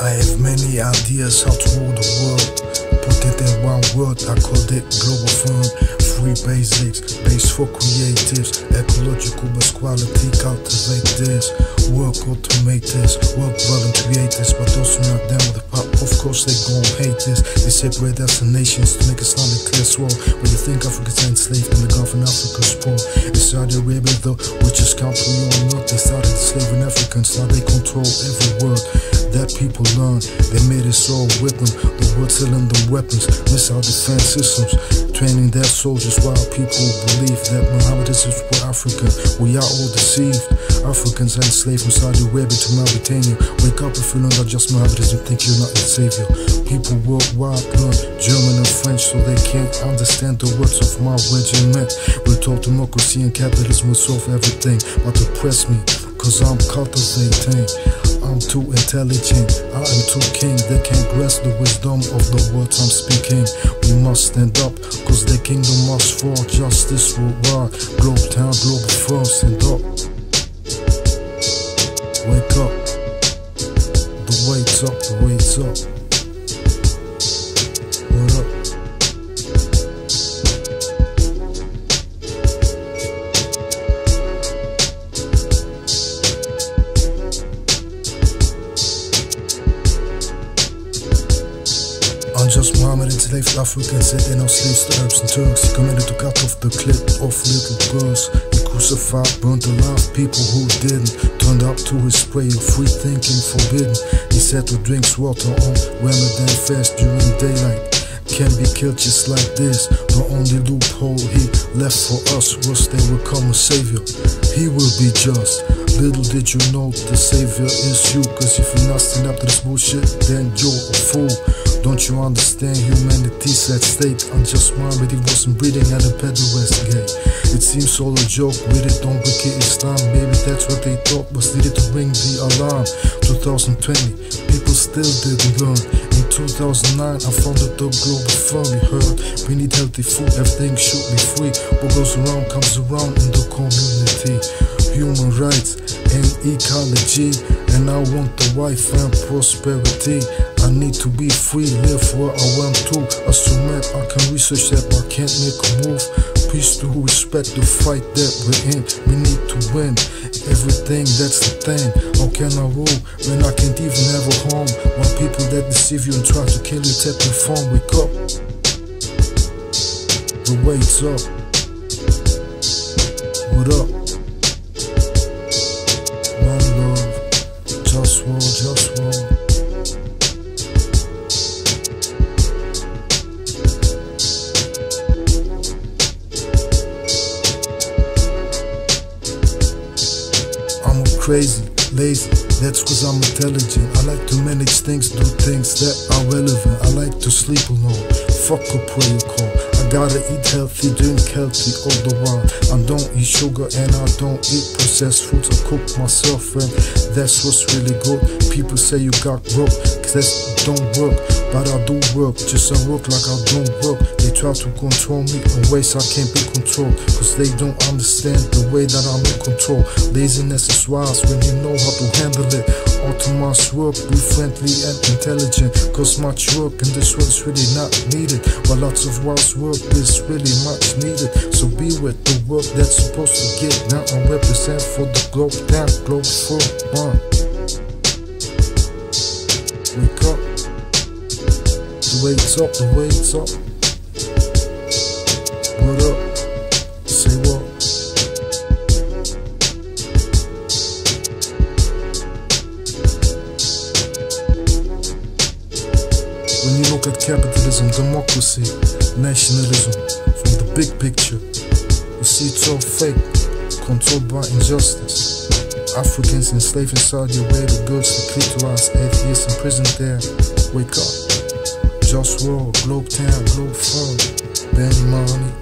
I have many ideas how to rule the world, put it in one word, I call it Globalfirm. Free basics, base for creatives, ecological best quality, cultivate this, work automators, work violent creators, but also not them with the pop, of course they gon' hate this. They separate us in nations to make Islamic clear swore, when you think Africa's enslaved and the Gulf and Africa's poor. In Saudi Arabia though, which is country or not, they started enslaving Africans, now they control every word that people learn. They made us all with them, the world selling them weapons, missile defense systems, training their soldiers while people believe that Muhammad is for Africa. We are all deceived. Africans are enslaved from Saudi Arabia to Mauritania. Wake up if you know that just Muhammad is, you think you're not the savior. People worldwide learn German and French so they can't understand the words of my regiment. We're told democracy and capitalism will solve everything, but oppress me, cause I'm cultivating. I'm too intelligent, I am too king. They can't grasp the wisdom of the words I'm speaking. We must stand up, cause the kingdom must fall. Justice will rise. Globe town, global firm, stand up. Wake up. The wait's up, the wait's up. What up? I'm just Muhammad, enslaved Africans sitting on slaves to Arabs and Turks. He commanded to cut off the clip of little girls. He crucified, burnt alive people who didn't. Turned up to his prayer, free thinking forbidden. He said to drink water on Ramadan fast during daylight. Can be killed just like this. The only loophole he left for us was they will come a savior. He will be just. Little did you know the savior is you. Cause if you're not standing up to this bullshit, then you're a fool. Don't you understand humanity's at stake? I'm just Muhammad, he wasn't breathing at a Bedouin's gate. It seems all a joke, with it don't break it Islam. Maybe that's what they thought was needed to ring the alarm. 2020, people still didn't learn. In 2009, I founded the Globalfirm, we heard. We need healthy food, everything should be free. What goes around comes around in the community. Human rights and ecology, and I want the wife and prosperity. I need to be free, live where I want to. As a man, I can research that, but I can't make a move. Peace to respect the fight that we're in. We need to win everything, that's the thing. How can I rule when I can't even have a home? When people that deceive you and try to kill you, tap your phone, wake up. The wait's up. What up? One love. JustWar, JustWar. Crazy, lazy, that's cause I'm intelligent. I like to manage things, do things that are relevant. I like to sleep alone, fuck a prayer call. I gotta eat healthy, drink healthy all the while. I don't eat sugar and I don't eat processed foods. I cook myself and that's what's really good. People say you got broke, cause that don't work. But I do work, just I work like I don't work. They try to control me in ways I can't be controlled, cause they don't understand the way that I'm in control. Laziness is wise when you know how to handle it. All to much work, be friendly and intelligent, cause much work in this world is really not needed, but lots of wise work is really much needed. So be with the work that's supposed to get now. I represent for the globe, that globe for one. Wake up. The wait's up, the wait's up. What up? Say what? When you look at capitalism, democracy, nationalism, from the big picture, you see it's all fake, controlled by injustice. Africans enslaved in Saudi Arabia, girls decriminalized, atheists imprisoned there. Wake up. JustWar, Globe Town, Globalfirm, Ben Money.